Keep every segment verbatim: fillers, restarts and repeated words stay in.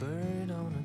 bird on a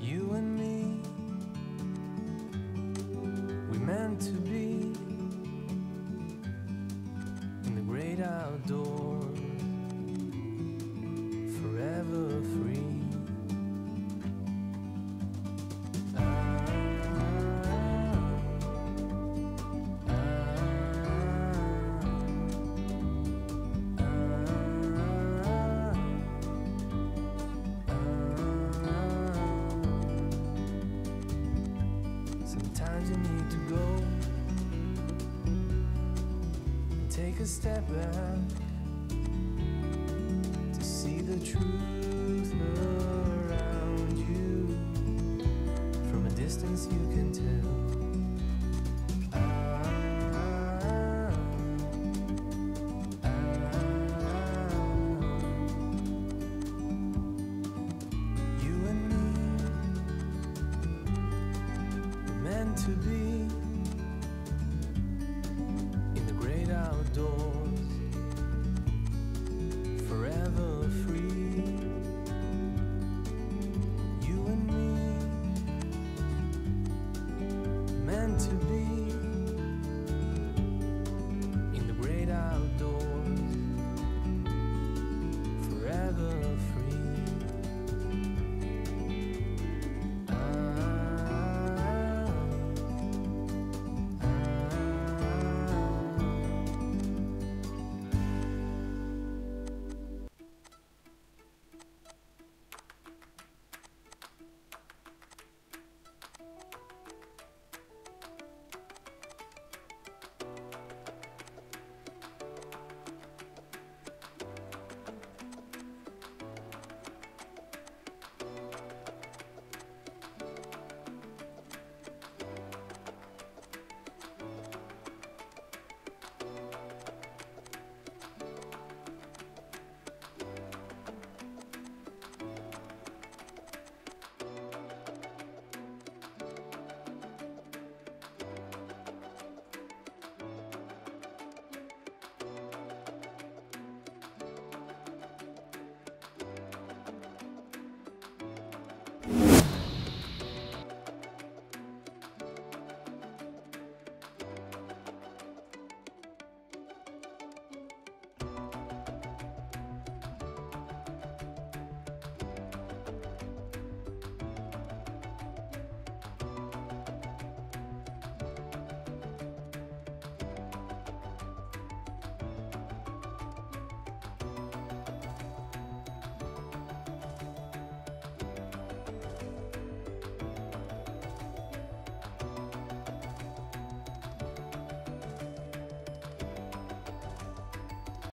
you and me. We meant to be in the great outdoors, forever free. Sometimes you need to go and take a step back to see the truth around you. From a distance you can tell. To be